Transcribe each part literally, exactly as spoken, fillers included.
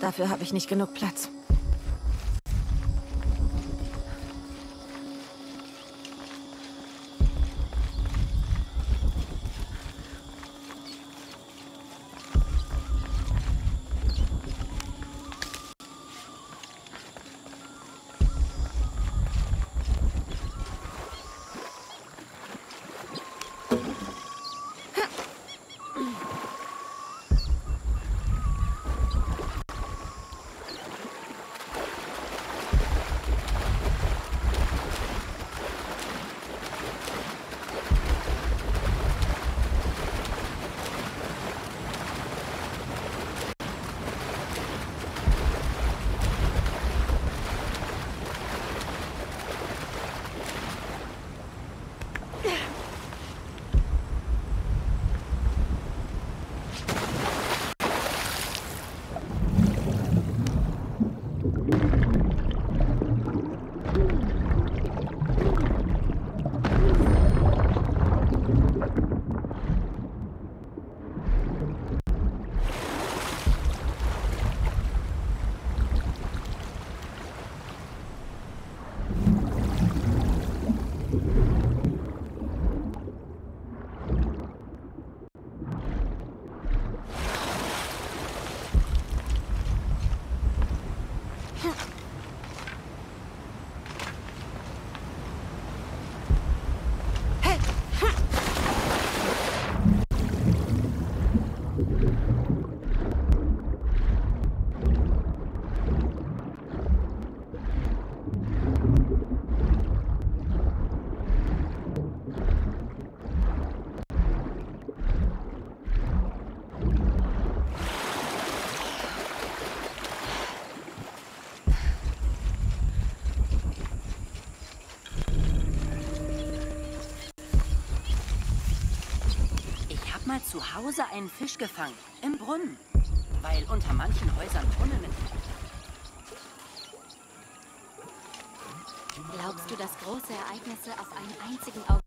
Dafür habe ich nicht genug Platz. Zu Hause einen Fisch gefangen, im Brunnen, weil unter manchen Häusern Brunnen sind. Glaubst du, dass große Ereignisse auf einen einzigen Augenblick...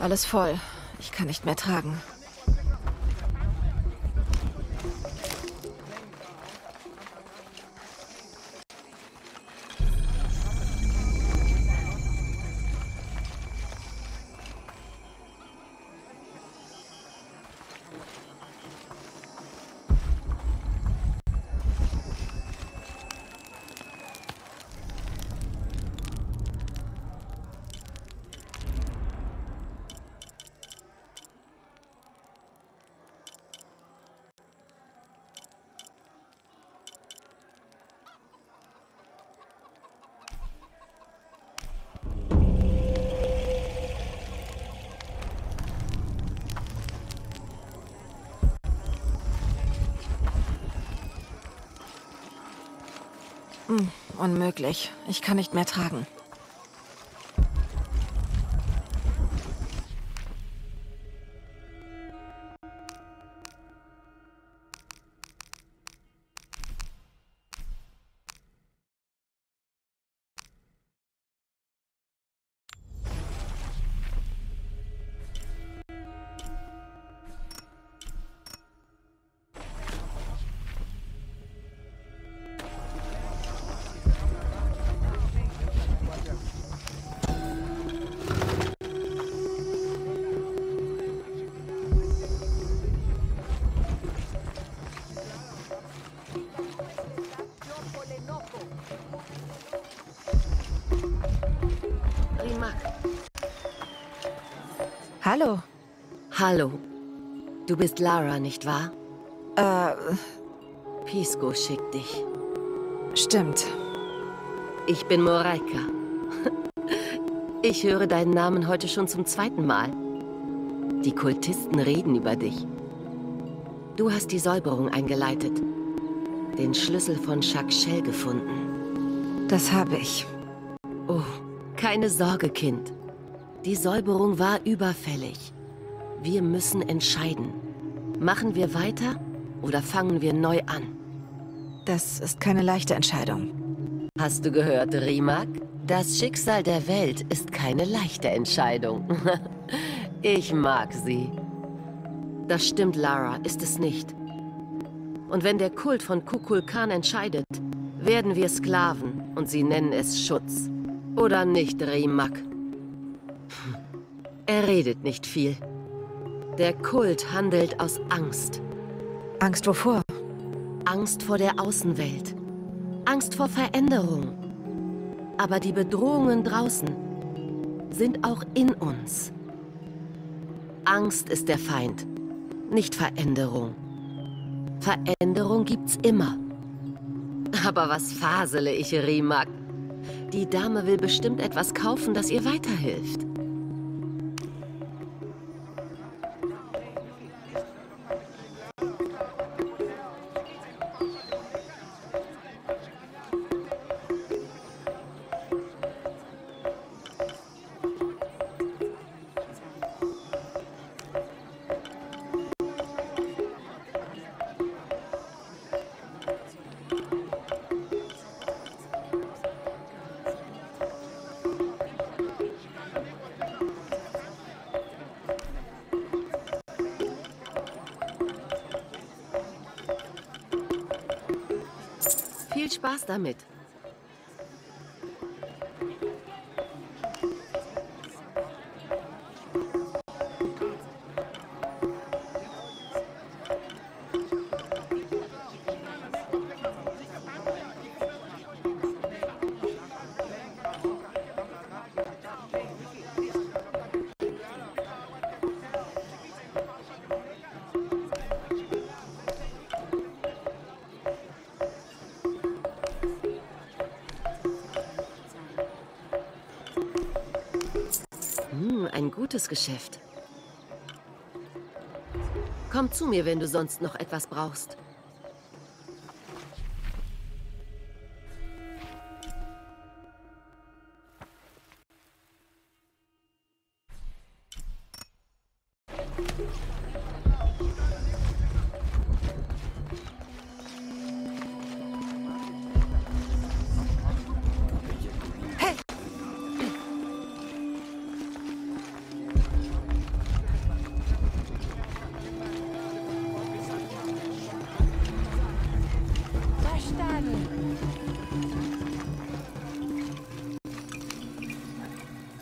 Alles voll. Ich kann nicht mehr tragen. Unmöglich. Ich kann nicht mehr tragen. Hallo. Hallo. Du bist Lara, nicht wahr? Äh... Pisco schickt dich. Stimmt. Ich bin Moraiqa. Ich höre deinen Namen heute schon zum zweiten Mal. Die Kultisten reden über dich. Du hast die Säuberung eingeleitet. Den Schlüssel von Shakshel gefunden. Das habe ich. Oh, keine Sorge, Kind. Die Säuberung war überfällig. Wir müssen entscheiden. Machen wir weiter oder fangen wir neu an? Das ist keine leichte Entscheidung. Hast du gehört, Rimaq? Das Schicksal der Welt ist keine leichte Entscheidung. Ich mag sie. Das stimmt, Lara, ist es nicht. Und wenn der Kult von Kukulkan entscheidet, werden wir Sklaven und sie nennen es Schutz. Oder nicht, Rimaq? Er redet nicht viel. Der Kult handelt aus Angst. Angst wovor? Angst vor der Außenwelt. Angst vor Veränderung. Aber die Bedrohungen draußen sind auch in uns. Angst ist der Feind, nicht Veränderung. Veränderung gibt's immer. Aber was fasele ich, Rimaq? Die Dame will bestimmt etwas kaufen, das ihr weiterhilft. Spaß damit. Gutes Geschäft. Komm zu mir, wenn du sonst noch etwas brauchst.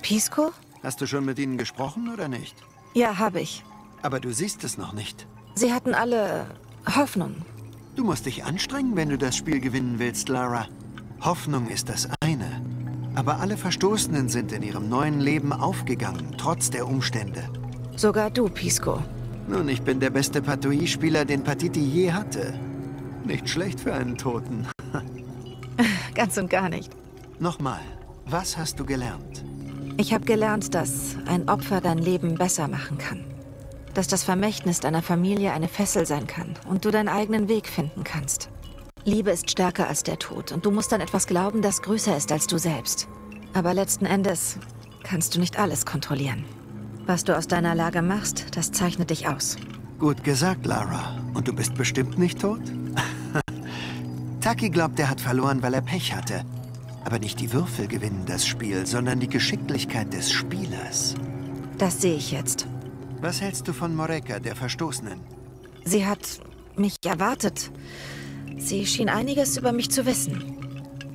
Pisco? Hast du schon mit ihnen gesprochen, oder nicht? Ja, habe ich. Aber du siehst es noch nicht. Sie hatten alle Hoffnung. Du musst dich anstrengen, wenn du das Spiel gewinnen willst, Lara. Hoffnung ist das eine. Aber alle Verstoßenen sind in ihrem neuen Leben aufgegangen, trotz der Umstände. Sogar du, Pisco. Nun, ich bin der beste Patouille-Spieler, den Patiti je hatte. Nicht schlecht für einen Toten. Ganz und gar nicht. Nochmal, was hast du gelernt? Ich habe gelernt, dass ein Opfer dein Leben besser machen kann. Dass das Vermächtnis deiner Familie eine Fessel sein kann und du deinen eigenen Weg finden kannst. Liebe ist stärker als der Tod und du musst an etwas glauben, das größer ist als du selbst. Aber letzten Endes kannst du nicht alles kontrollieren. Was du aus deiner Lage machst, das zeichnet dich aus. Gut gesagt, Lara. Und du bist bestimmt nicht tot? Taki glaubt, er hat verloren, weil er Pech hatte. Aber nicht die Würfel gewinnen das Spiel, sondern die Geschicklichkeit des Spielers. Das sehe ich jetzt. Was hältst du von Moraiqa, der Verstoßenen? Sie hat mich erwartet. Sie schien einiges über mich zu wissen.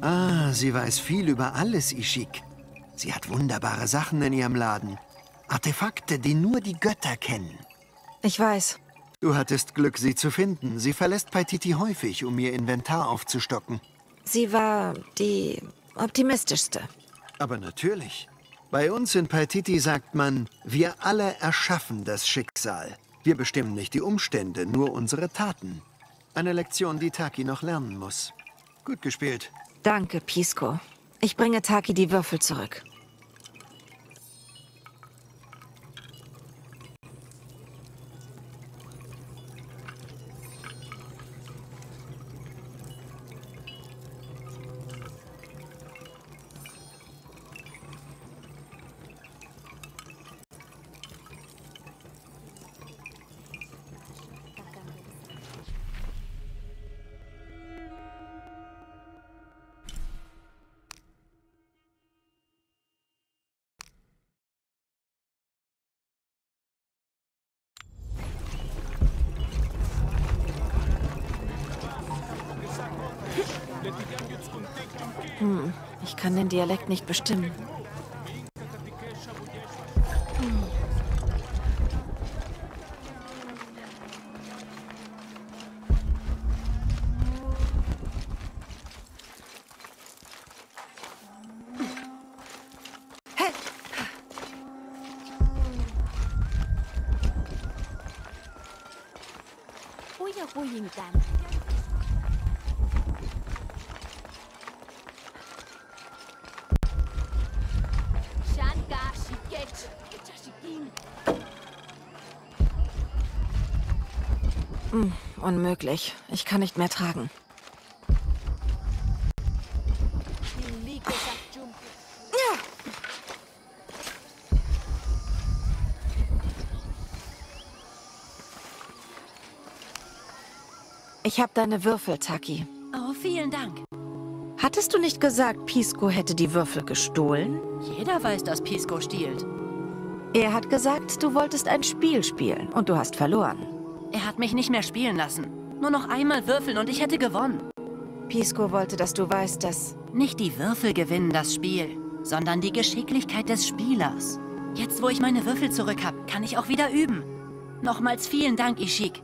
Ah, sie weiß viel über alles, Ishik. Sie hat wunderbare Sachen in ihrem Laden. Artefakte, die nur die Götter kennen. Ich weiß. Du hattest Glück, sie zu finden. Sie verlässt Paititi häufig, um ihr Inventar aufzustocken. Sie war die optimistischste. Aber natürlich. Bei uns in Paititi sagt man, wir alle erschaffen das Schicksal. Wir bestimmen nicht die Umstände, nur unsere Taten. Eine Lektion, die Taki noch lernen muss. Gut gespielt. Danke, Pisco. Ich bringe Taki die Würfel zurück. Hm, ich kann den Dialekt nicht bestimmen. Hm. Unmöglich. Ich kann nicht mehr tragen. Ich habe deine Würfel, Taki. Oh, vielen Dank. Hattest du nicht gesagt, Pisco hätte die Würfel gestohlen? Jeder weiß, dass Pisco stiehlt. Er hat gesagt, du wolltest ein Spiel spielen und du hast verloren. Er hat mich nicht mehr spielen lassen. Nur noch einmal würfeln und ich hätte gewonnen. Pisco wollte, dass du weißt, dass... Nicht die Würfel gewinnen das Spiel, sondern die Geschicklichkeit des Spielers. Jetzt, wo ich meine Würfel zurück habe, kann ich auch wieder üben. Nochmals vielen Dank, Ishik.